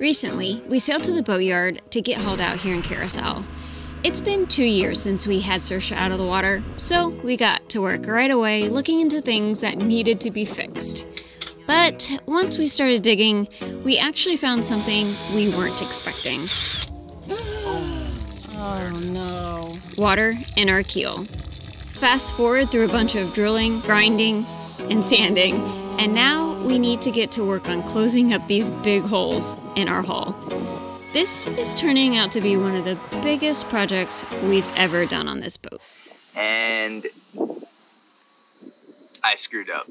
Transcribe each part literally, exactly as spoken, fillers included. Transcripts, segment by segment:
Recently, we sailed to the boatyard to get hauled out here in Curacao. It's been two years since we had Saoirse out of the water, so we got to work right away looking into things that needed to be fixed. But once we started digging, we actually found something we weren't expecting. Oh no. Water in our keel. Fast forward through a bunch of drilling, grinding, and sanding, and now we need to get to work on closing up these big holes in our hull. This is turning out to be one of the biggest projects we've ever done on this boat. And I screwed up.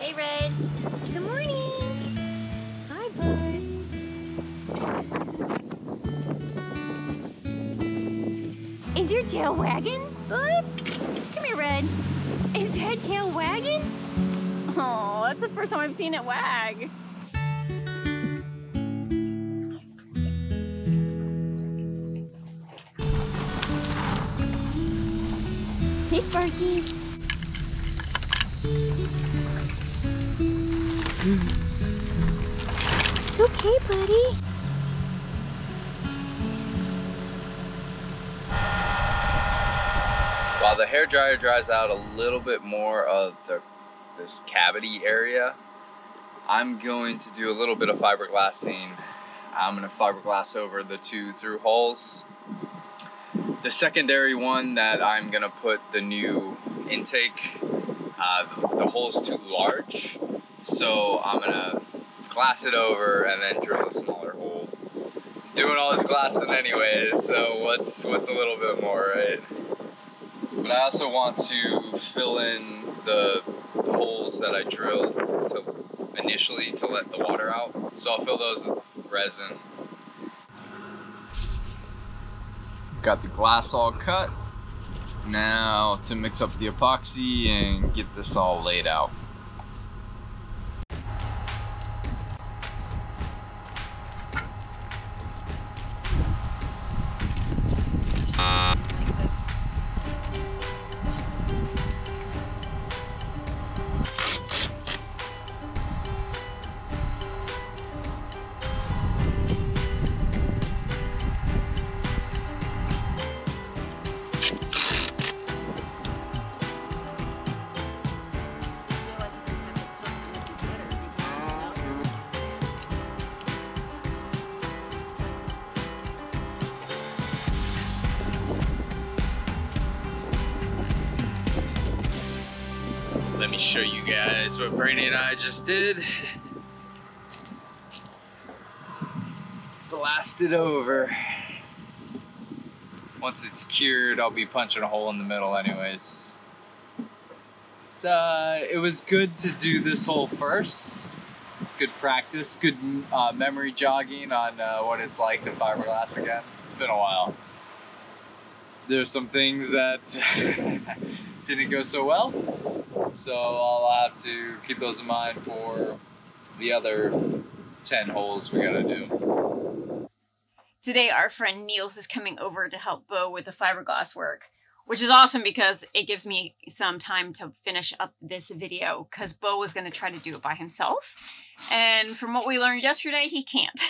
Hey, Red. Good morning. Hi, bud. Is your tail wagging, bud? Come here, Red. Is that tail wagging? Oh, that's the first time I've seen it wag. Hey, Sparky. It's okay, buddy. While the hairdryer dries out a little bit more of the, this cavity area, I'm going to do a little bit of fiberglassing. I'm gonna fiberglass over the two through holes. The secondary one that I'm gonna put the new intake, uh, the, the hole's too large. So I'm gonna glass it over and then drill a smaller hole. Doing all this glassing anyways, so what's what's a little bit more, right? But I also want to fill in the holes that I drilled to initially to let the water out. So I'll fill those with resin. Got the glass all cut. Now to mix up the epoxy and get this all laid out. Let me show you guys what Brandy and I just did. Blast it over. Once it's cured, I'll be punching a hole in the middle anyways. Uh, it was good to do this hole first. Good practice, good uh, memory jogging on uh, what it's like to fiberglass again. It's been a while. There's some things that didn't go so well. So I'll have to keep those in mind for the other ten holes we gotta do. Today our friend Niels is coming over to help Beau with the fiberglass work, which is awesome because it gives me some time to finish up this video because Beau was gonna try to do it by himself. And from what we learned yesterday, he can't.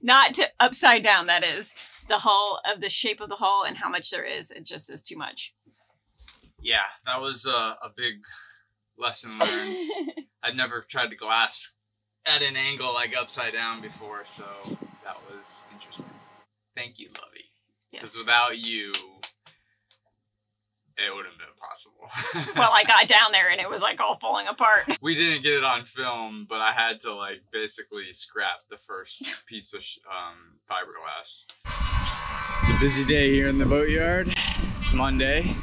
Not to upside down, that is. The hull, of the shape of the hull and how much there is, it just is too much. Yeah, that was a, a big lesson learned. I'd never tried to glass at an angle like upside down before, so that was interesting. Thank you, Lovey. Because yes. Without you, it wouldn't have been possible. Well, I got down there and it was like all falling apart. We didn't get it on film, but I had to like basically scrap the first piece of um, fiberglass. It's a busy day here in the boatyard. It's Monday.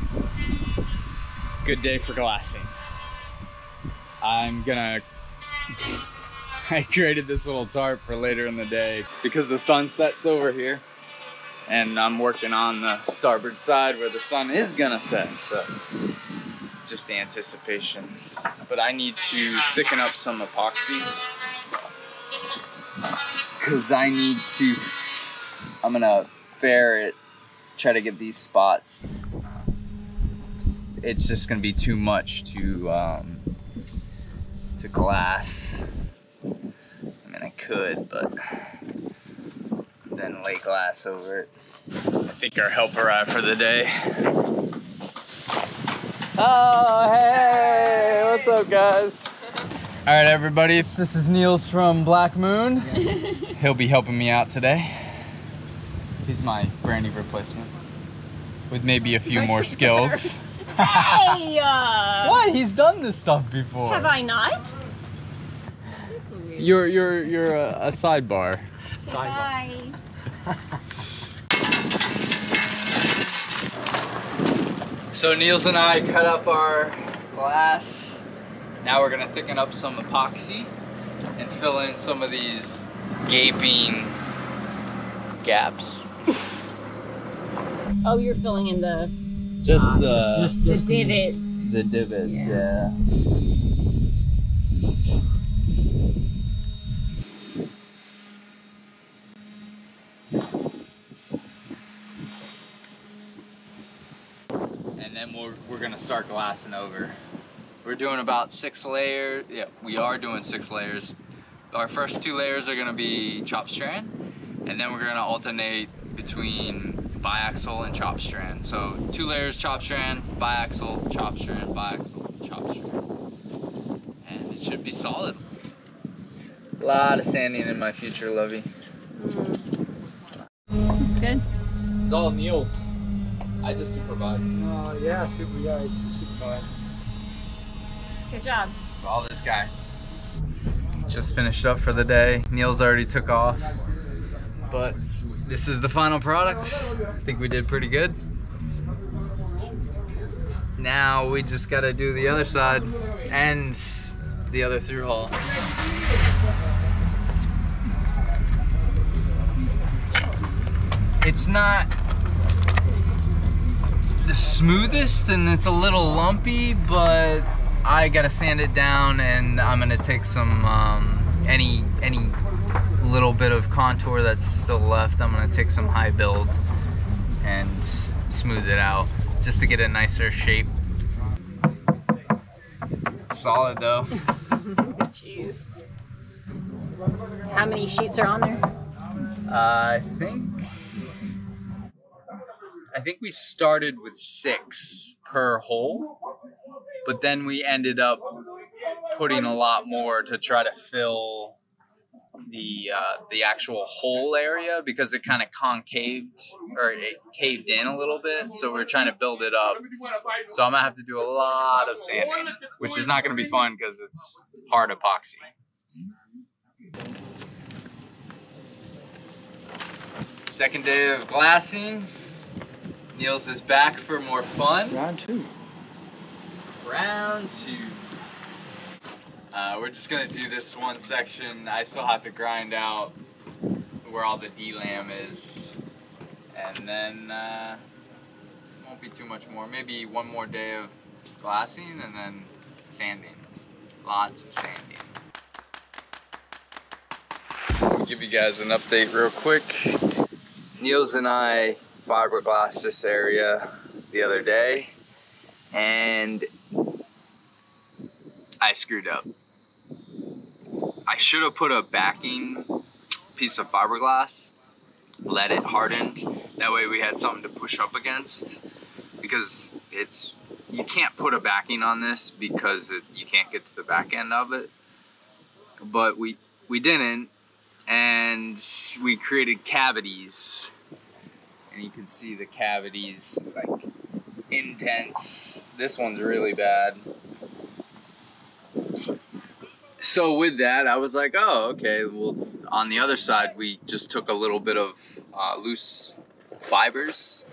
Good day for glassing. I'm gonna, I created this little tarp for later in the day because the sun sets over here and I'm working on the starboard side where the sun is gonna set, so just the anticipation. But I need to thicken up some epoxy because I need to, I'm gonna ferret, try to get these spots it's just gonna be too much to um, to glass. I mean, I could, but then lay glass over it. I think our help arrived for the day. Oh, hey, what's up, guys? All right, everybody, this is Niels from Black Moon. He'll be helping me out today. He's my Brandy replacement, with maybe a few more skills. Hey! Uh, what? He's done this stuff before. Have I not? You're you're you're a, a sidebar. Sidebar. So Niels and I cut up our glass. Now we're gonna thicken up some epoxy and fill in some of these gaping gaps. Oh, you're filling in the just um, the just, just the divots. The divots, yeah. yeah. And then we're we're gonna start glassing over. We're doing about six layers. Yeah, we are doing six layers. Our first two layers are gonna be chop strand, and then we're gonna alternate between biaxial and chop strand. So two layers chop strand, biaxial, chop strand, biaxial, chop strand. And it should be solid. A lot of sanding in my future, lovey. It's good. It's all Niels. I just supervise. Oh uh, yeah, super yeah, supervise. Good job. It's all this guy. Just finished up for the day. Niels already took off, but this is the final product. I think we did pretty good. Now we just gotta do the other side and the other through hole. It's not the smoothest and it's a little lumpy, but I gotta sand it down and I'm gonna take some, um, any, any little bit of contour that's still left. I'm gonna take some high build and smooth it out just to get a nicer shape. Solid though. Jeez. How many sheets are on there? Uh, I think I think we started with six per hole, but then we ended up putting a lot more to try to fill the uh, the actual hole area because it kind of concaved, or it caved in a little bit, so we're trying to build it up. So I'm gonna have to do a lot of sanding, which is not gonna be fun because it's hard epoxy. Second day of glassing. Niels is back for more fun. Round two. Round two. Uh, we're just gonna do this one section. I still have to grind out where all the D-lam is. And then uh, won't be too much more. Maybe one more day of glassing and then sanding. Lots of sanding. I'll give you guys an update real quick. Niels and I fiberglassed this area the other day and I screwed up. I should have put a backing piece of fiberglass, let it harden. That way we had something to push up against, because it's, you can't put a backing on this because it, you can't get to the back end of it. But we, we didn't, and we created cavities. And you can see the cavities, like, intense. This one's really bad. So with that, I was like, oh, okay, well, on the other side, we just took a little bit of uh, loose fibers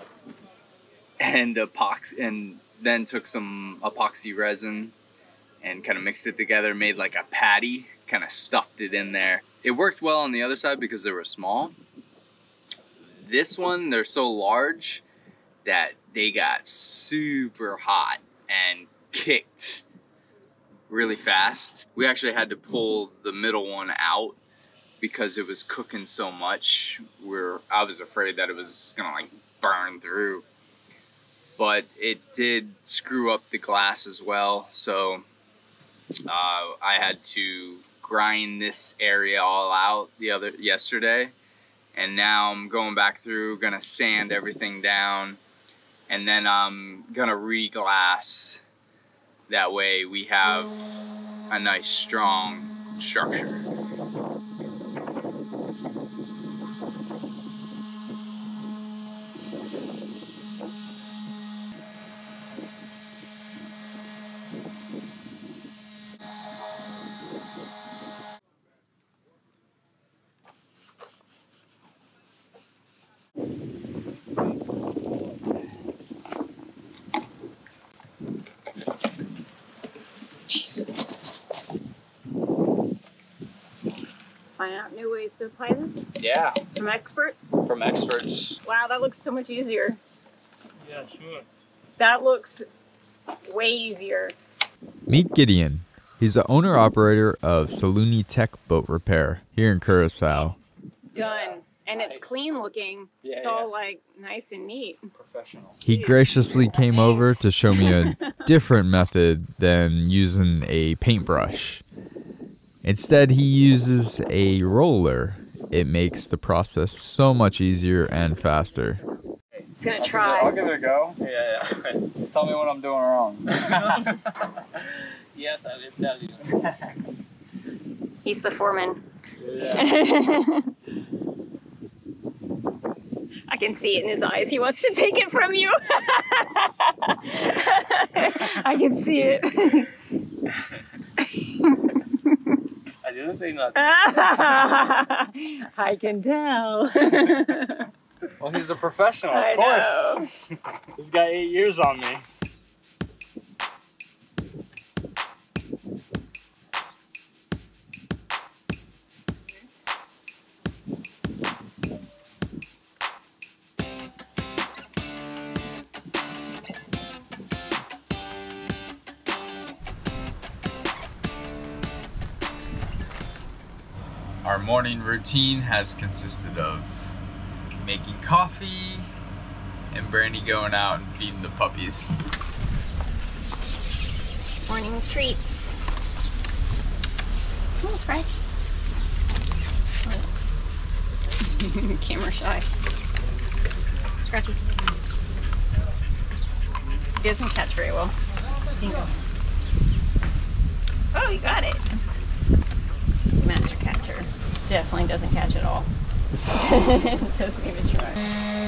and epoxy, and then took some epoxy resin and kind of mixed it together, made like a patty, kind of stuffed it in there. It worked well on the other side because they were small. This one, they're so large that they got super hot and kicked really fast. We actually had to pull the middle one out because it was cooking so much. We're I was afraid that it was gonna like burn through. but it did screw up the glass as well. So uh, I had to grind this area all out the other yesterday. And now I'm going back through, gonna sand everything down, and then I'm gonna re-glass. That way we have a nice strong structure. Find out new ways to apply this? Yeah. From experts? From experts. Wow, that looks so much easier. Yeah, sure. That looks way easier. Meet Gideon. He's the owner-operator of Saluni Tech Boat Repair here in Curacao. Done. And it's nice. Clean looking. Yeah, it's yeah. all like nice and neat. Professional. He graciously came nice. over to show me a different method than using a paintbrush. Instead, he uses a roller. It makes the process so much easier and faster. It's gonna I'll try. Give it, I'll give it a go. Yeah, yeah. Tell me what I'm doing wrong. Yes, I will tell you. He's the foreman. Yeah. I can see it in his eyes. He wants to take it from you. I can see it. I didn't say nothing. I can tell. Well, he's a professional, of I course. Know. He's got eight years on me. Our morning routine has consisted of making coffee and Brandy going out and feeding the puppies. Morning treats. Come on, Fred. Camera shy. Scratchy. He doesn't catch very well. Bingo. Oh, you got it. Master catcher. Definitely doesn't catch at all. Doesn't even try.